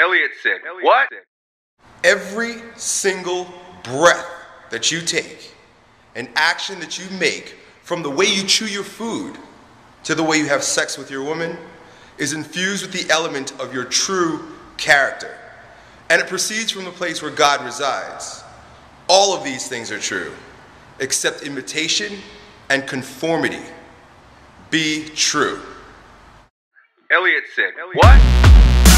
Elliott said, what? Every single breath that you take, an action that you make, from the way you chew your food to the way you have sex with your woman, is infused with the element of your true character. And it proceeds from the place where God resides. All of these things are true, except imitation and conformity. Be true. Elliott said, what?